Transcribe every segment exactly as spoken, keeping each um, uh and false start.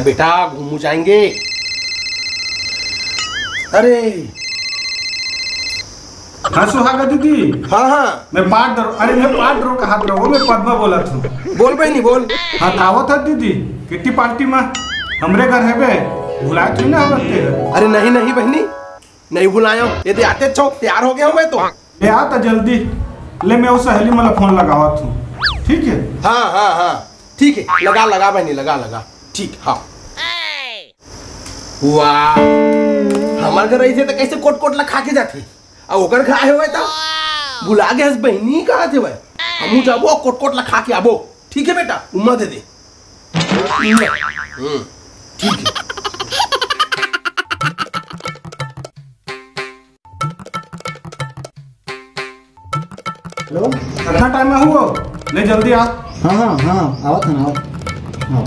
ना बेटा, घूमू जाएंगे। अरे हाँ सुहागा दीदी, हाँ हाँ मैं पाट डरो, अरे मैं पाट डरो कहा डरो, मैं पद्मा बोला था। बोल भाई नहीं बोल। हाँ तावो था दीदी किट्टी पार्टी में हमरे घर है बे, भुलाए तुम ना आते। अरे नहीं नहीं बहनी, नहीं भुलायो, यदि आते छो तैयार हो गया हो तो ले आता जल्दी, ले मैं उस सहेली मला फोन लगावा तू, ठीक है? हाँ हाँ हाँ ठीक है, लगा लगा बहनी, लगा लगा, ठीक। हाँ वाह, हमार घर रही थे तो कैसे कोट कोट ला खा के जाते, और ओकर घर आए हुए तो बुला गए बहनी कहा थे भाई, हमू जाबो कोट कोट ला खा के आबो, ठीक है बेटा? उम्मा दे दे, ठीक है। हेलो, कितना टाइम है हुआ? ले जल्दी आ। हाँ हाँ हाँ आओ था ना, आओ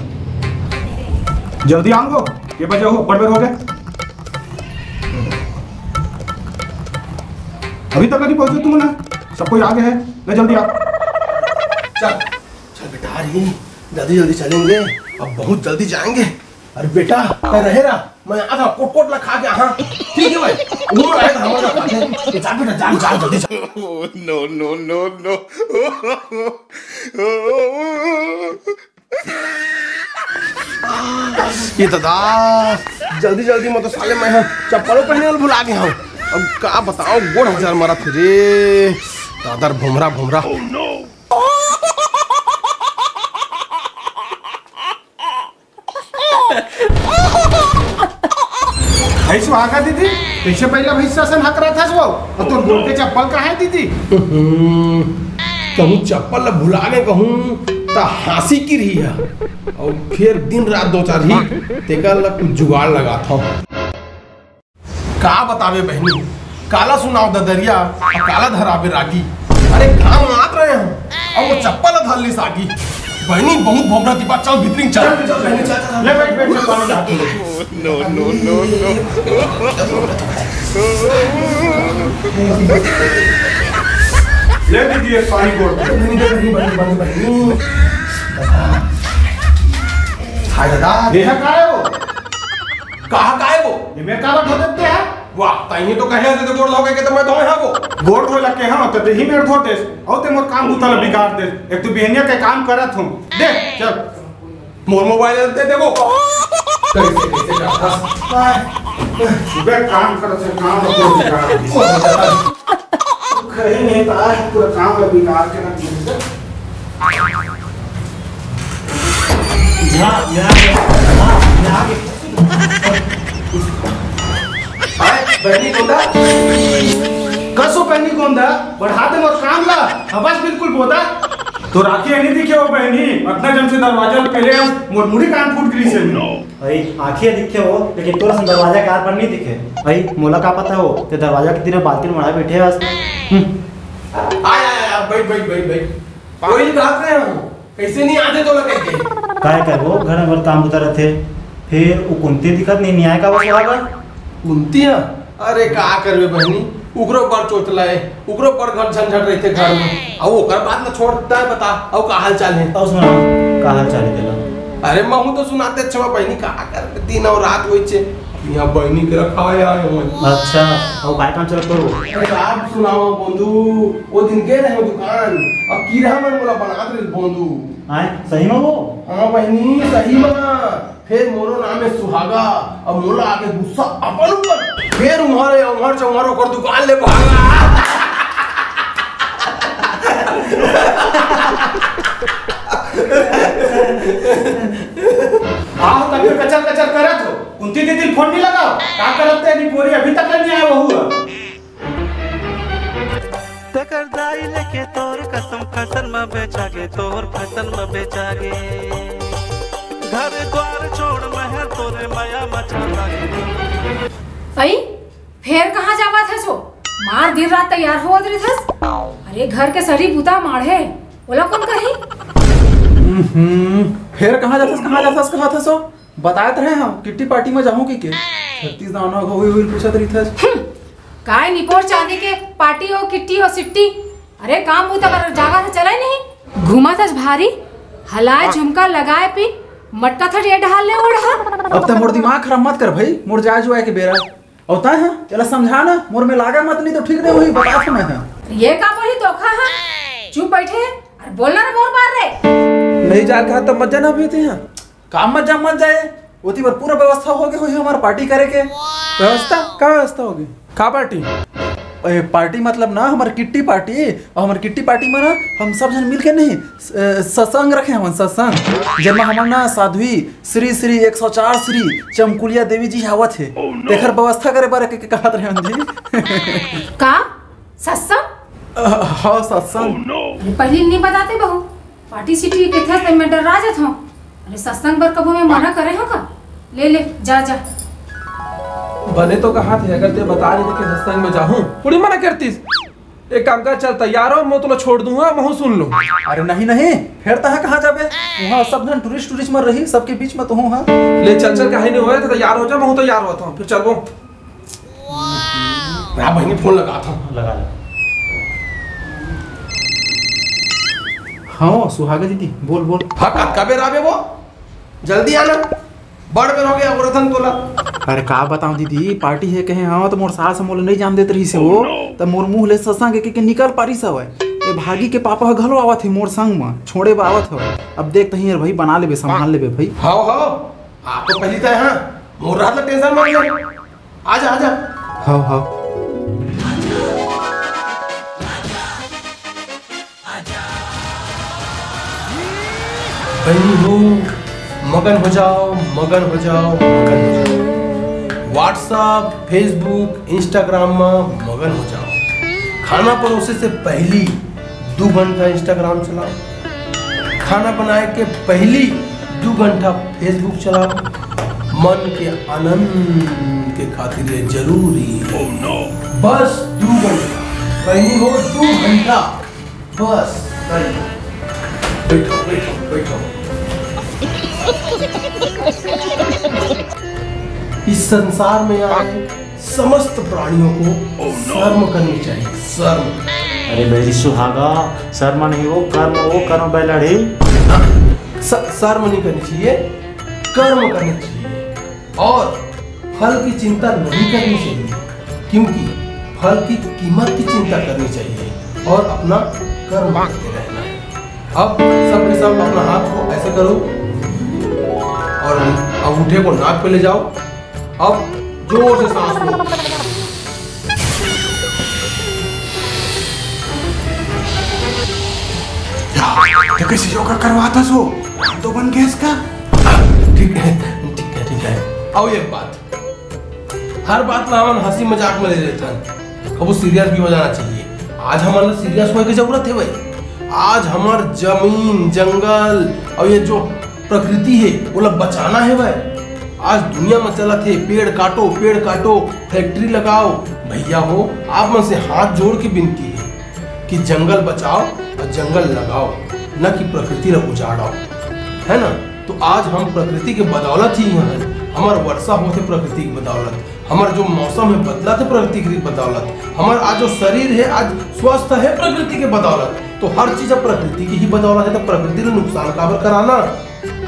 जल्दी आओ, ये बजे हो बड़बड़ हो गए, अभी तक नहीं पहुंचे तुम ना, सब कोई आगे है, ले जल्दी आ। चल चल बेटा, अरे जल्दी जल्दी चलेंगे, अब बहुत जल्दी जाएंगे। अरे बेटा मैं रहेगा, मैं आधा कोट कोट ला खा के, हाँ ठीक है भाई, वो रहेगा हमारा खाते, जा बेटा जा जा जल्दी जा। नो नो नो नो, ये दादा जल्दी जल्दी मत, साले मैं चप्पलों पहने वाला भुला गया हूँ, अब क्या बताओ गोड़ हजार मारा फिर दादर भुमरा भुमरा। सुहागा दीदी कैसे पहला भैसा सन हक रहा था वो, और तो गोड़ के चप्पल का है दीदी, कहूँ चप्पल भुला गए कहूँ ता हंसी की रही है, और फिर दिन रात दो चार ही तेकर ला कुछ जुगाड़ लगाता हूँ। का बतावे बहनी, काला सुनाओ ददरिया काला धरावे रागी, अरे काम मात रहे हम और वो चप्पल धरली सागी, बहनी बहुत भोंगड़ा दिपा, चल भीतरी चल चल बहनी चल चल, ले बैठ बैठ चल जाते हैं। नो नो नो नो, ले दीजिए पानी बोल, बहनी बहनी बहनी बहनी। हाय दादा, देह का है वो, कहा का है वो, ये मैं काला धो देते हैं। वाह ताई तो कहे तो गोड़ धोके के तो मैं धोए हाबो, गोड़ धो लके हां तो देही में धो देस, औ ते मोर काम भूतल बिगाड़ दे, एक तो बिहनिया के काम करत हूं, देख चल मोर मोबाइल दे देखो कैसे कैसे जाता है, बे काम करत है काम को बिगाड़ कहे नहीं पाए, पूरा काम बिगाड़ के ना दे ना ना ना ना। बहनी गोंदा कसो, बहनी गोंदा बढ़ा दे मोर काम ला, आवाज बिल्कुल बोदा तो राखी नहीं दिखे हो बहनी, अपना जम से दरवाजा पहले मोर मुड़ी कान फूट गई से नो भाई, आंखें दिखे हो लेकिन तोरा से दरवाजा कार पर नहीं दिखे भाई, मोला का पता हो ते दरवाजा के तीर बाल्टी मड़ा बैठे बस। आ आ भाई भाई भाई भाई कोई बात रहे हो, कैसे नहीं आते तो लगे काय करबो, घर में काम उतर थे फिर वो कुंती दिक्कत नहीं न्याय का बस होगा कुंतिया, अरे का करबे बहनी, उकरो पर चोट लाए, उकरो पर घर झंझट रहे थे घर में, और ओकर बात न छोड़ता है, बता और का हाल चाल है, और सुना का हाल चाल देला। अरे महू तो सुनाते छवा बहनी, का कर दिन और रात होई छे, यहां बहनी के रखाया है हो। अच्छा और काय काम चल करो, अरे आप सुनाओ बंधु, वो दिन के रहे दुकान अब की रहा, मैं बोला बना दे बंधु आए सही में हो। हां बहनी सही में, फिर मोरो नाम है सुहागा, अब मोला आके गुस्सा अपन ऊपर, फिर उम्हारे उम्हार चौहारो कर दुकान ले भागा। आह तब फिर कचर कचर करत हो, कुंती दीदी फोन नहीं लगाओ, क्या करते है निपोरी अभी तक नहीं आया बहुआ। तकर दाई लेके तोर कसम फसल में बेचागे, तोर फसल में बेचागे, घर द्वार छोड़ महर तोरे माया मचा लागे। अई फेर कहां जावत है सो, मार दिन रात तैयार होत रहथस, अरे घर के सरी बुता माढ़े ओला कौन कही। हम्म फेर कहां जाथस कहां जाथस कहां थसो, बतात रहे हम किट्टी पार्टी में जाहूं की के छत्तीसगढ़ दाना होई होई पूछत रहथस, काय निकोर चांदी के पार्टी हो किट्टी हो सिट्टी, अरे काम बुता कर जागा चले नहीं, घुमाथस भारी हलाए झुमका लगाए पी मटका था ये ढाल ले ओढ़ा। अब तो मोर दिमाग खराब मत कर भाई, मोर जाए जुआ के बेरा होता है। चला समझा ना, मोर में लागा मत नहीं तो ठीक नहीं हुई बता के मैं। ये का पर ही धोखा है, चुप बैठे और बोलना मोर बार रे नहीं जा कहा तो मजा ना भेते हैं काम मत जा मत जाए। ओती पर पूरा व्यवस्था हो गई होई हमार पार्टी करे के। व्यवस्था का व्यवस्था होगी का पार्टी? ए पार्टी मतलब ना हमार किट्टी पार्टी। और हमार किट्टी पार्टी में ना हम सब जन मिल के नहीं सत्संग रखे हम सत्संग, जब हमार ना साध्वी श्री श्री एक सौ चार श्री चमकुलिया देवी जी आवत है तेखर व्यवस्था करे बारे के कहत रहे जी। का सत्संग? हां सत्संग। पहले नहीं बताते बहू पार्टी सिटी के थे तो मैं डर आ जात हूं। अरे सत्संग पर कबो में मना करे हो का? ले ले जा जा। बने तो कहा थे अगर ते बता रही थी कि सत्संग में जाऊं पूरी मना करतीस। एक काम कर चल तैयार हो, मैं तो छोड़ दूंगा महू सुन लो। अरे नहीं नहीं फिर तहा कहां जाबे, वहां सब जन टूरिस्ट टूरिस्ट मर रही सबके बीच में तो हूं। हां ले चल चल काहे नहीं होए तो तैयार हो जा, महू तैयार होता हूं फिर चलबो। मैं बहनी फोन लगाता हूं। लगा ले। हां सुहागा दीदी बोल बोल। हां कब आबे वो जल्दी आना बड़ में हो गया औरतन तोला। अरे का बताऊं दीदी पार्टी है कहे। हां तो मोर सास मोला नहीं जान देत रही से वो oh, no. तब मोर मुंह ले ससंग के के निकल पारी सब है। ए भागी के पापा घलो आवत है मोर संग में छोड़े बावत हो। अब देख तही यार भाई बना लेबे संभाल लेबे भाई। हां हां आप तो पहली त हां मोर रात ल टेंशन मत ले। आजा आजा। हां हां आजा आजा भाई हो मगन हो जाओ मगन हो जाओ मगन हो जाओ। व्हाट्सएप फेसबुक इंस्टाग्राम में मगन हो जाओ। खाना परोसे से पहली दो घंटा इंस्टाग्राम चलाओ, खाना बनाए के पहली दो घंटा फेसबुक चलाओ। मन के आनंद के खातिर ये जरूरी है। oh, no. बस दो घंटा पहली हो दो घंटा बस बैठो बैठो बैठो। इस संसार में यार समस्त प्राणियों को oh, no. शर्म करनी चाहिए शर्म। अरे मेरी सुहागा शर्म नहीं हो कर्म हो कर्म बैलड़ी। शर्म नहीं करनी चाहिए कर्म करना चाहिए और फल की चिंता नहीं करनी चाहिए, क्योंकि फल की कीमत की चिंता करनी चाहिए और अपना कर्म करते रहना है। अब सबके सब अपना हाथ को ऐसे करो और अंगूठे को नाक पे ले जाओ। अब जोर से सांस लो। तो कैसे योगा करवाता सो तो बन गया इसका। ठीक है ठीक है ठीक है। और एक बात हर बात में हम हंसी मजाक में ले लेते हैं, अब वो सीरियस भी हो जाना चाहिए। आज हमारे सीरियस होने की जरूरत है भाई। आज हमार जमीन जंगल और ये जो प्रकृति है वो लोग बचाना है भाई। आज दुनिया में चला थे पेड़ काटो पेड़ काटो फैक्ट्री लगाओ। भैया हो आप मन से हाथ जोड़ के विनती है कि जंगल बचाओ और जंगल लगाओ, ना कि प्रकृति को उजाड़ो, है ना। तो आज हम प्रकृति के बदौलत ही यहाँ हमार वर्षा होते प्रकृति की बदौलत, हमारा जो मौसम है बदला थे प्रकृति की बदौलत, हमारा आज जो शरीर है आज स्वस्थ है प्रकृति के बदौलत। तो हर चीज अब प्रकृति की ही बदौलत है, तो प्रकृति ने नुकसान काबर कराना।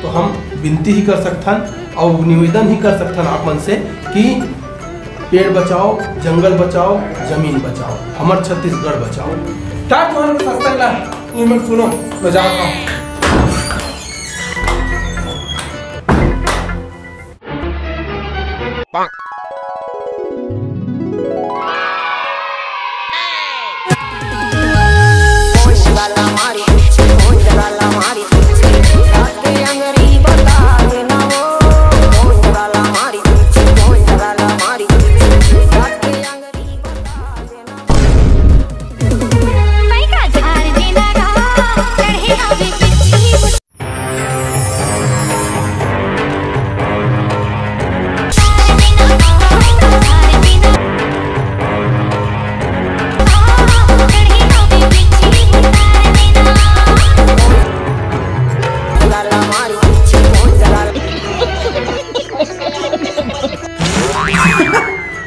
तो हम विनती ही कर सकथन और निवेदन ही कर सकथन आप मन से कि पेड़ बचाओ जंगल बचाओ जमीन बचाओ हमार छत्तीसगढ़ बचाओ। टाट मोहन सत्संग ला इमेल सुनो बजाओ।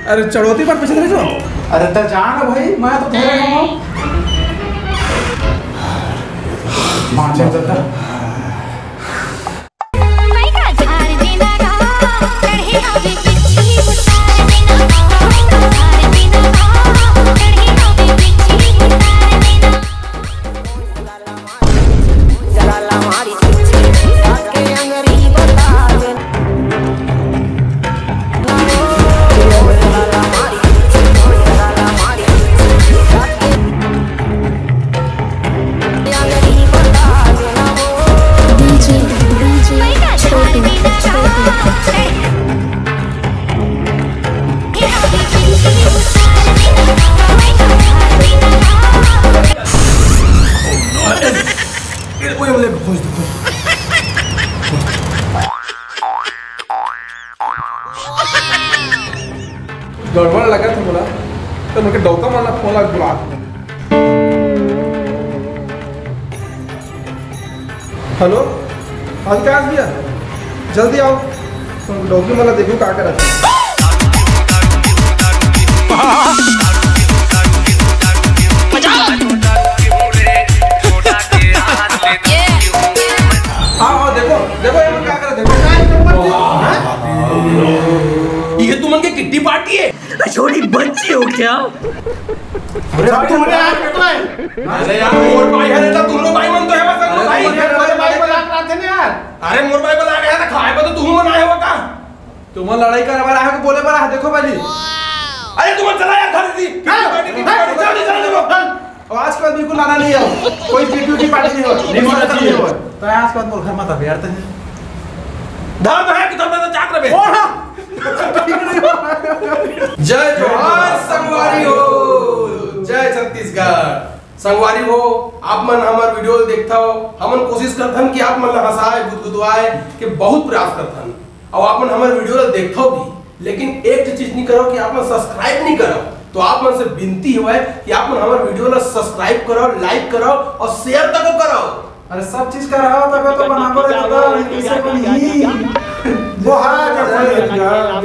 अरे चढ़ोती पर पिछले जो अरे तो जान भाई मैं तो धो रहा हूं। मां चल जाता वाला लगा था बोला तो मुझे डॉक्टर वाला फोन बुला हेलो आज क्या भैया जल्दी आओ तो डॉक्टर वाला देखो क्या करा हाँ देखो देखो ये क्या करा देखो ये तुम उनके किड्डी पार्टी है छोटी बच्ची हो क्या अरे यार मोर भाई है तो तुम लोग भाई मन तो है बस तुम भाई मोर भाई बना रहे थे यार अरे मोर भाई बना गया था खाए पर तो तुम बनाए हो का तुम लड़ाई कर बार आके बोले बार देखो वाली अरे तुम चला यार घर से किड्डी पार्टी जल्दी जल्दी लो और आजकल बिल्कुल आना नहीं है कोई किड्डी पार्टी नहीं हो नहीं हो तो आजकल बोल घर मत आ यार तने धर है कि तुम तो चाक रहे हो हां जय जोहार संगवारी हो जय छत्तीसगढ़ संगवारी हो आप मन हमार वीडियो देखता हो हमन कोशिश करथन कि आप मन ला हंसाए गुदगुदवाए के बहुत प्रयास करथन और आप मन हमार वीडियो देखता हो भी लेकिन एक चीज नहीं करो कि आप मन सब्सक्राइब नहीं करो तो आप मन से विनती है कि आप मन हमार वीडियो ला सब्सक्राइब करो लाइक करो और शेयर तक करो अरे सब चीज कराओ तब तो बनाबो रे दादा कैसे बनी वो हां जब